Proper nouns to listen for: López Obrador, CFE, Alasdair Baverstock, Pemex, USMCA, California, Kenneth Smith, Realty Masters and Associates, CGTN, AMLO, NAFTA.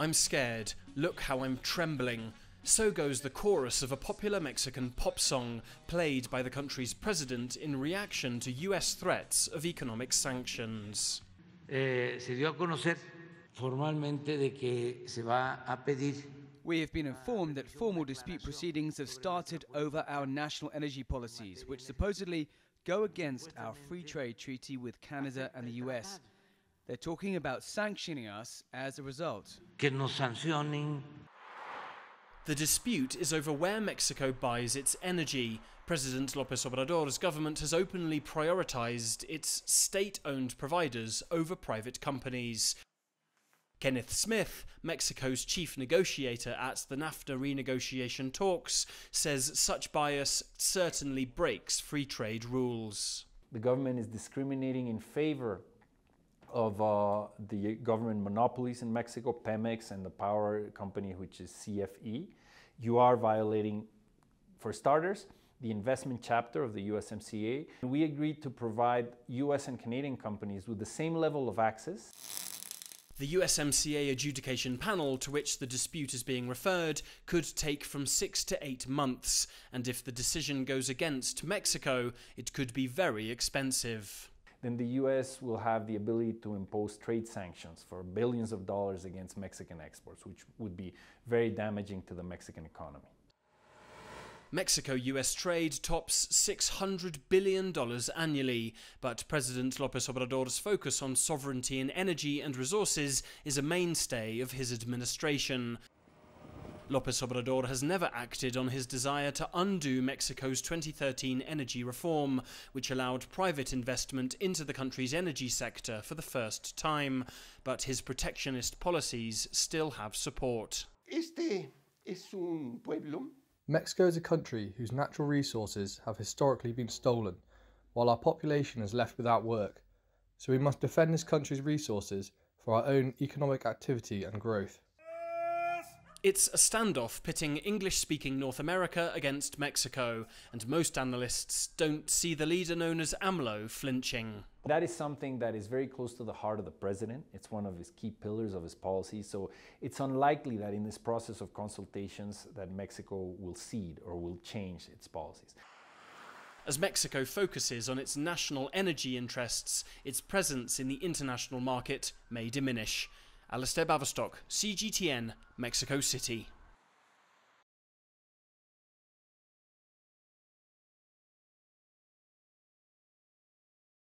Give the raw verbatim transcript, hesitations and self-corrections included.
I'm scared, look how I'm trembling. So goes the chorus of a popular Mexican pop song played by the country's president in reaction to U S threats of economic sanctions. Eh, se dio a conocer formalmente de que se va a pedir. We have been informed that formal dispute proceedings have started over our national energy policies, which supposedly go against our free trade treaty with Canada and the U S. They're talking about sanctioning us as a result. Que nos sancionen. The dispute is over where Mexico buys its energy. President López Obrador's government has openly prioritized its state-owned providers over private companies. Kenneth Smith, Mexico's chief negotiator at the NAFTA renegotiation talks, says such bias certainly breaks free trade rules. The government is discriminating in favor of uh, the government monopolies in Mexico, Pemex and the power company, which is C F E. You are violating, for starters, the investment chapter of the U S M C A. We agreed to provide U S and Canadian companies with the same level of access. The U S M C A adjudication panel to which the dispute is being referred could take from six to eight months, and if the decision goes against Mexico, it could be very expensive. Then the U S will have the ability to impose trade sanctions for billions of dollars against Mexican exports, which would be very damaging to the Mexican economy. Mexico-U S trade tops six hundred billion dollars annually, but President López Obrador's focus on sovereignty in energy and resources is a mainstay of his administration. López Obrador has never acted on his desire to undo Mexico's twenty thirteen energy reform, which allowed private investment into the country's energy sector for the first time, but his protectionist policies still have support. Este es un pueblo. Mexico is a country whose natural resources have historically been stolen, while our population is left without work. So we must defend this country's resources for our own economic activity and growth. It's a standoff pitting English-speaking North America against Mexico, and most analysts don't see the leader known as AMLO flinching. That is something that is very close to the heart of the president. It's one of his key pillars of his policy, so it's unlikely that in this process of consultations that Mexico will cede or will change its policies. As Mexico focuses on its national energy interests, its presence in the international market may diminish. Alasdair Baverstock, C G T N, Mexico City.